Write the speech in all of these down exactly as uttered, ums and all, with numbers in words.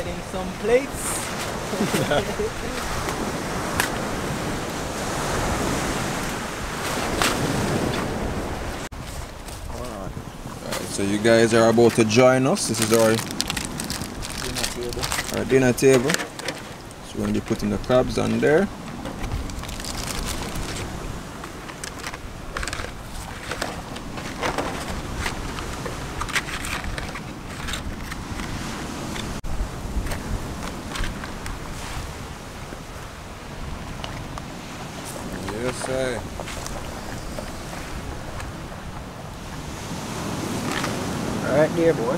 Getting some plates. Alright. Alright, so you guys are about to join us. This is our dinner table. Our dinner table. So we're gonna be putting the crabs on there. Yes, sir. Right there, boy.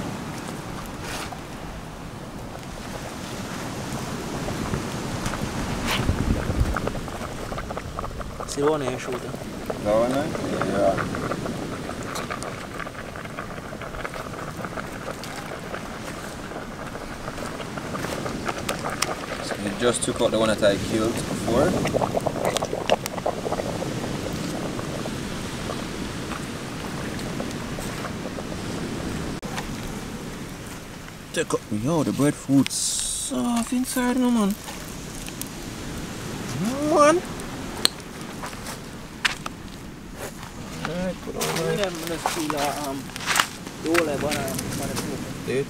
See one air shooter. That one, eh? Yeah. So you just took out the one that I killed before. Yo, the breadfruit's soft inside now, man. Man. Alright, put on there. I'm gonna steal uh, um, the whole of one of the food.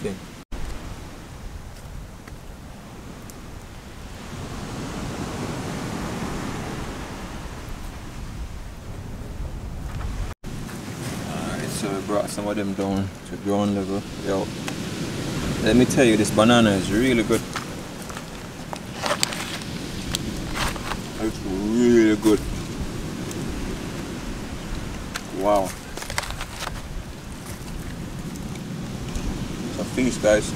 Alright, so we brought some of them down to ground level. Yo. Let me tell you, this banana is really good. It's really good. Wow. Some fish, guys.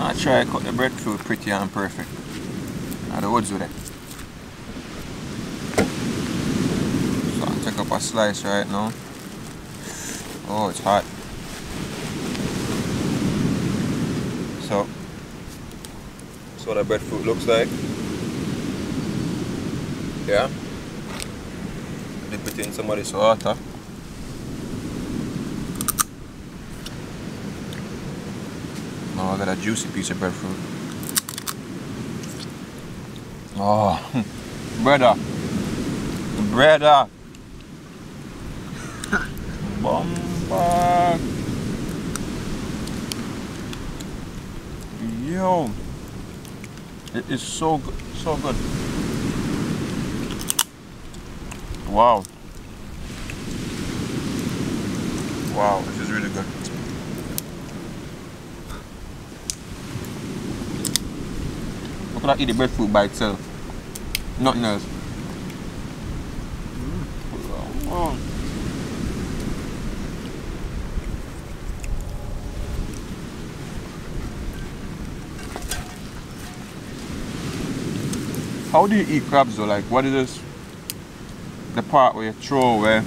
I try to cut the breadfruit pretty and perfect. Now the woods with it. So I'll take up a slice right now. Oh, it's hot. So, that's what a breadfruit looks like. Yeah. Dip it in some of this water. Oh, I got a juicy piece of breadfruit. Oh, brother, brother, bomba. Yo, it is so good, so good. Wow, wow, this is really good. I could not eat the breadfruit by itself. Nothing else. Mm. Wow. How do you eat crabs though? Like, what is this? The part where you throw away?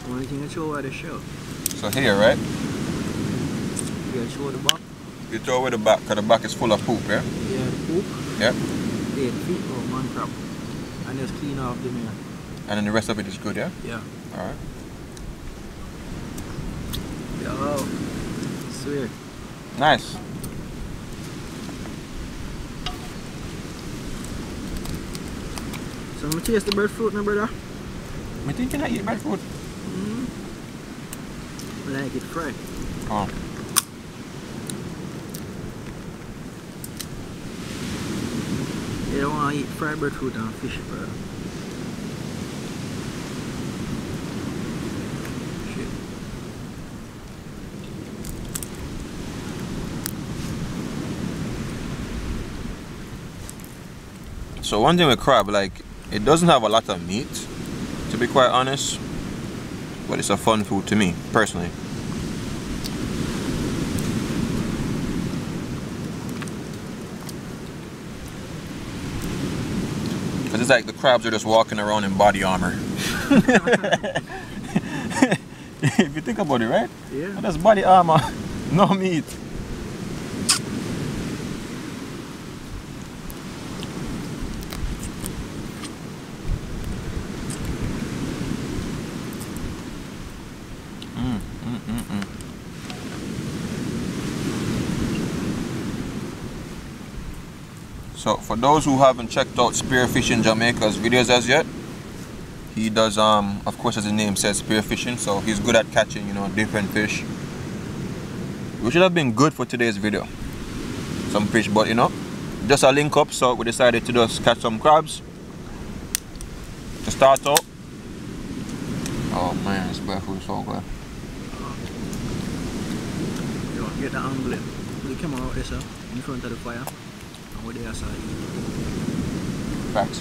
The only thing you throw away is the shell. So here, right? You throw the back. You throw away the back, because the back is full of poop, yeah? Yeah, poop. Yep. Dead feet or man crab. And just clean off the meal. And then the rest of it is good, yeah? Yeah. Alright. Yo. Sweet. Nice. So I'm going to taste the breadfruit now, brother. I think you can eat breadfruit. Mm hmm. I like it fried. Oh. You don't want to eat fried breadfruit and fish, brother. Shit. So one thing with crab, like, it doesn't have a lot of meat, to be quite honest. but it's a fun food to me, personally. Because it's like the crabs are just walking around in body armor. If you think about it, right? Yeah. Well, that's body armor, no meat. So for those who haven't checked out Spear Fish in Jamaica's videos as yet, he does, um, of course, as his name says, spear fishing. So he's good at catching, you know, different fish. Which would have been good for today's video. Some fish, but you know, just a link up. So we decided to just catch some crabs to start out. Oh man, this bear food is so good. Yo, get the angle. We came out here, sir, in front of the fire. Facts.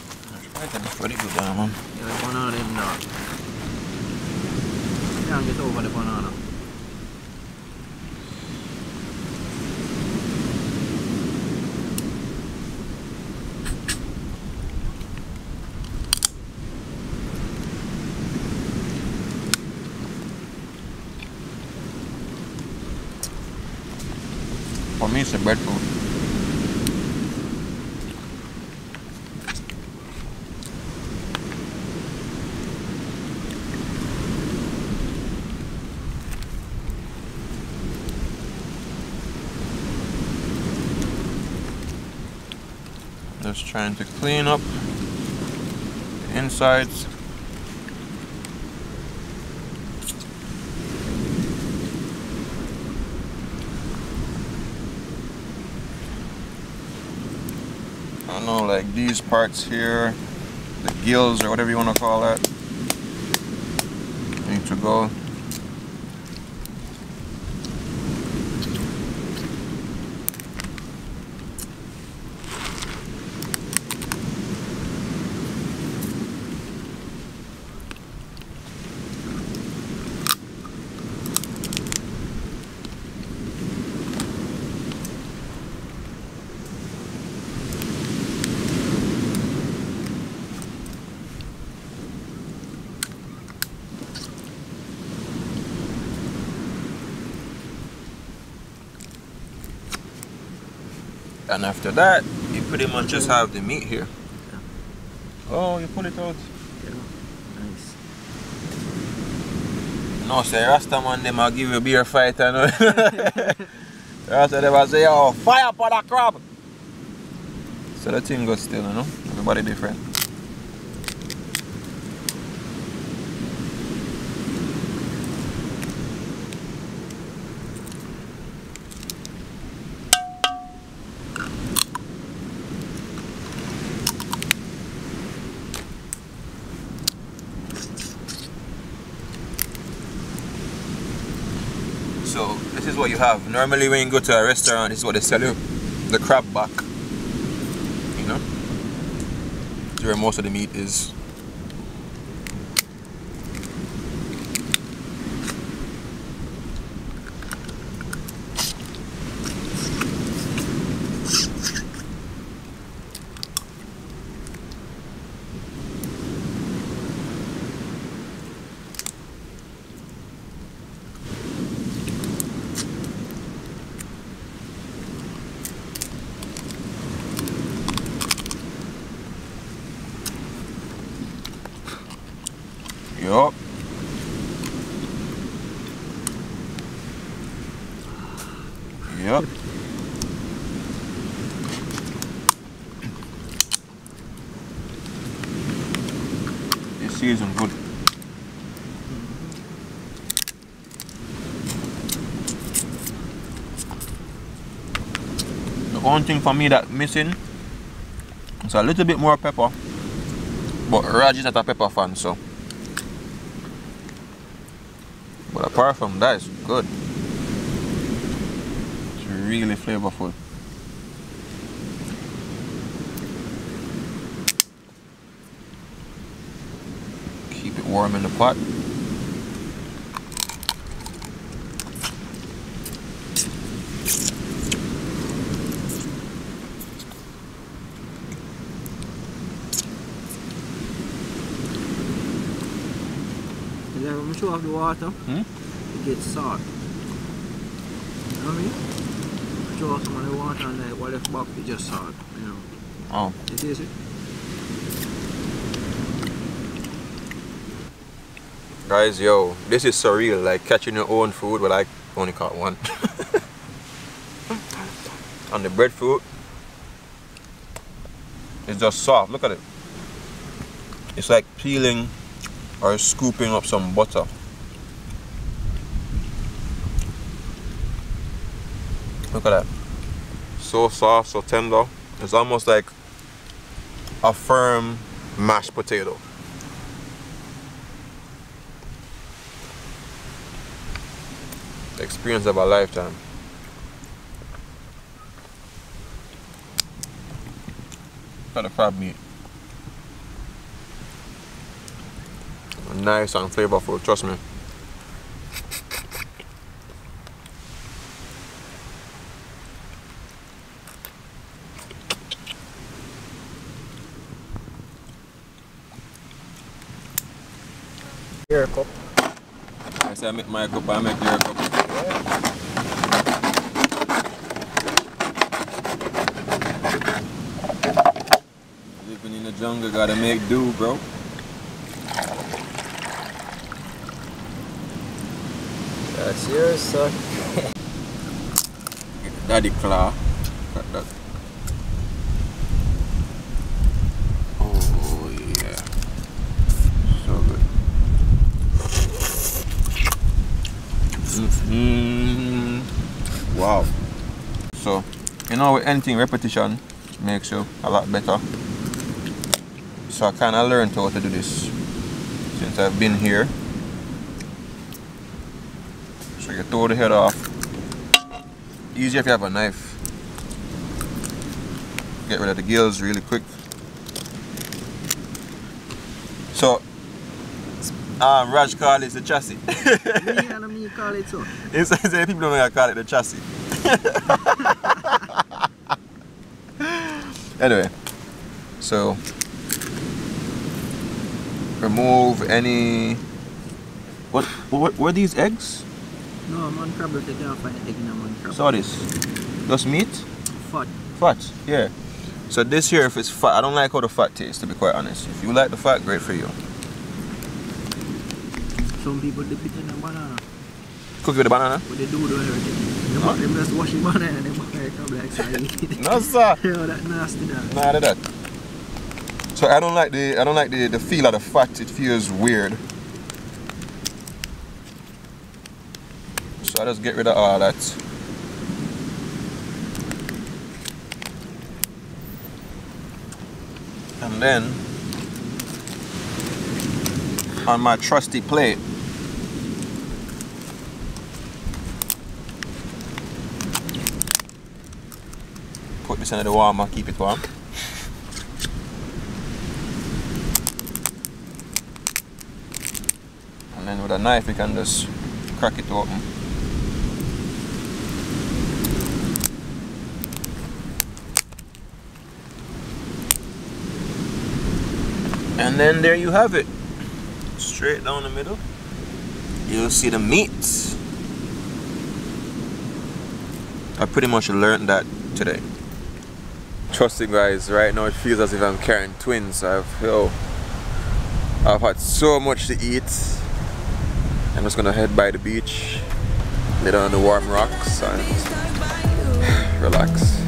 I can just let it go down, man. Yeah, the banana in there. You can't get over the banana. For me, it's a bread food. Just trying to clean up the insides. I don't know, like these parts here, the gills or whatever you want to call that, need to go. And after that, you pretty much just have the meat here. Yeah. Oh, you pull it out. Yeah. Nice. No, say Rasta man, they might give you a beer fight and Rasta they might say, oh, fire for that crab. So that thing goes still, you know? Everybody different. So this is what you have. Normally when you go to a restaurant, this is what they sell you. The crab back. You know? It's where most of the meat is. Yup. Yup. This season good. The only thing for me that's missing is a little bit more pepper. But Raj is not a pepper fan, so But apart from that, it's good. It's really flavorful. Keep it warm in the pot. I'm sure of the water, hmm? It gets salt. You know what I mean? I'm sure some of the water and the water buck, it just salt, you know. Oh. It is it. Guys, yo, this is surreal, like catching your own food, but I only caught one. And the breadfruit, it's just soft, look at it. It's like peeling or scooping up some butter. Look at that. So soft, so tender. It's almost like a firm mashed potato. The experience of a lifetime. Look at the crab meat. Nice and flavorful, trust me. Your cup. I say I make my cup, I make your cup. Yeah. Living in the jungle, gotta make do, bro. That's yours, sir. Daddy claw. Got that. Oh yeah. So good. Mm-hmm. Wow. So, you know, with anything, repetition makes you a lot better. So I kind of learned how to do this since I've been here. So you throw the head off. Easier if you have a knife. Get rid of the gills really quick. So, um, Raj call it the chassis. Me and me call it so. It's, it's, people don't know I call it the chassis. Anyway, so remove any. What? What were these eggs? No, I'm on crab, they cannot find egg in a man crab. So this? Just meat? Fat. Fat, yeah. So this here, if it's fat, I don't like how the fat tastes, to be quite honest. If you like the fat, great for you. Some people dip it in a banana. Cook it with a banana? What they do, do everything. They huh? Them just wash the banana and they buy a crab like that. No, sir. Yo, that nasty, that. Nah, do that. So I don't like the, I don't like the, the feel of the fat. It feels weird. So I just get rid of all that. And then, on my trusty plate, put this under the warmer, keep it warm. And then with a knife, you can just crack it open. And then there you have it. Straight down the middle. You'll see the meat. I pretty much learned that today. Trust me guys, right now it feels as if I'm carrying twins. I've, yo, I've had so much to eat. I'm just gonna head by the beach, lay down on the warm rocks and relax.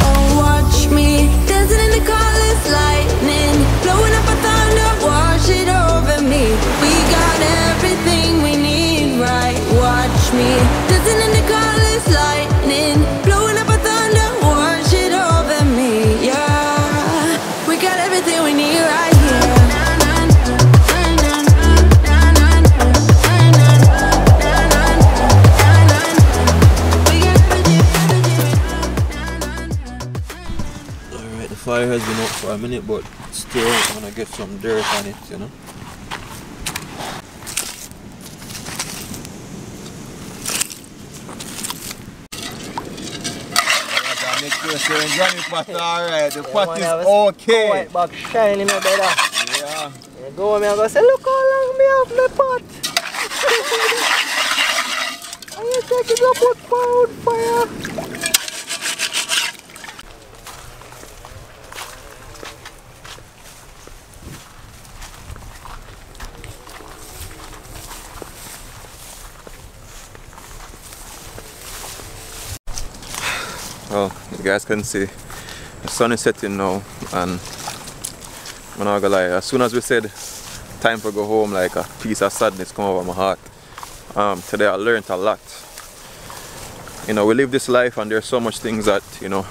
Oh, watch me dancing in the colors, lightning, blowing up a thunder, wash it over me. We got everything we need, right? Watch me dancing in the colors, lightning, blowing up a thunder, wash it over me. Yeah, we got everything we need, right? here. has been out for a minute, but still I'm gonna get some dirt on it, you know. Make sure so your granny pot alright, the pot is okay. White back shiny, my brother. Yeah. You go, me and go say, look how long me have my pot. And you take it up with pound fire. Well, you guys can see the sun is setting now, and I'm not gonna lie, as soon as we said time to go home, like a piece of sadness come over my heart. Um, today I learned a lot. You know, we live this life and there's so much things that, you know,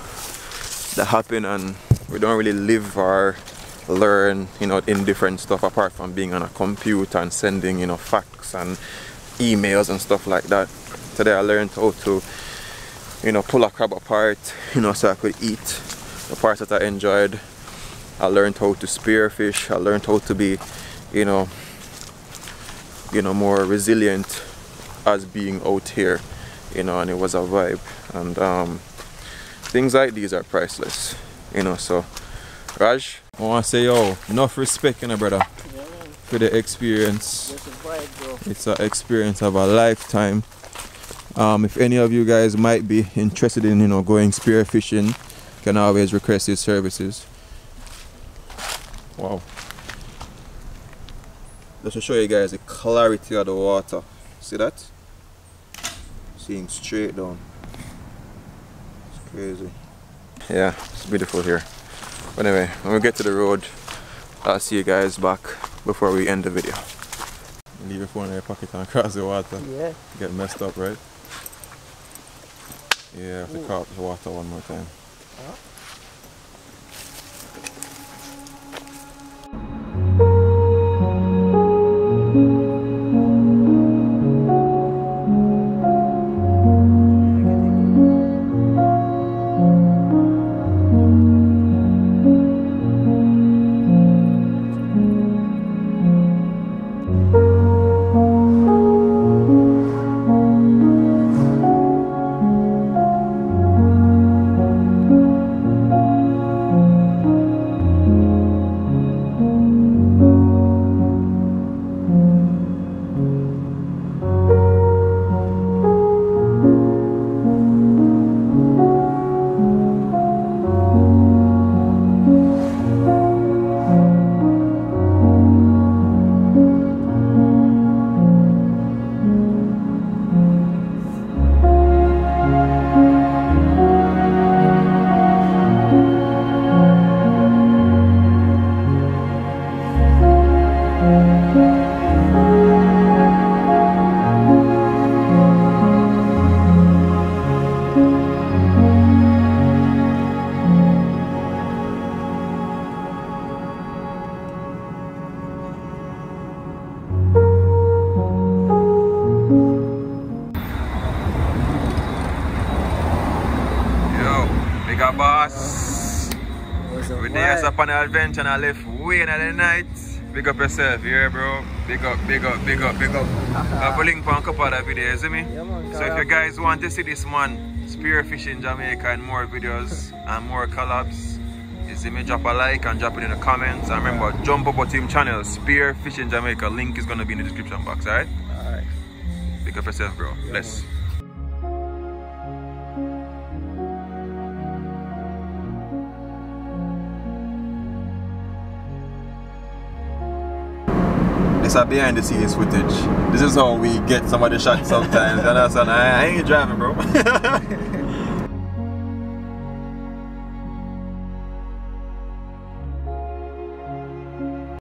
that happen and we don't really live or learn, you know, in different stuff apart from being on a computer and sending, you know, facts and emails and stuff like that. Today I learned how to, you know, pull a crab apart, you know, so I could eat the parts that I enjoyed. I learned how to spear fish. I learned how to be, you know, you know, more resilient as being out here, you know, and it was a vibe. And um, things like these are priceless, you know, so Raj, I want to say, yo, enough respect, you know, brother, yeah, for the experience. It's a vibe, bro. It's an experience of a lifetime. Um, if any of you guys might be interested in, you know, going spear fishing, can always request his services. Wow. Just to show you guys the clarity of the water. See that? Seeing straight down. It's crazy. Yeah, it's beautiful here. But anyway, when we get to the road, I'll see you guys back before we end the video. Leave your phone in your pocket and cross the water. Yeah. Get messed up, right? Yeah, I have to caught the water one more time. Huh? An adventure and I left way in the night. Big up yourself, yeah, bro. Big up, big up, big up, big up. I have a link for a couple other videos, you see me? Yeah, so if you guys want to see this man, Spear Fish in Jamaica, and more videos and more collabs, you see me, drop a like and drop it in the comments. And remember, jump up on team channel, Spear Fish in Jamaica. Link is going to be in the description box, alright? Alright. Big up yourself, bro. Yeah, bless. Man. It's a behind the scenes footage. This is how we get some of the shots sometimes. And I ain't driving, bro.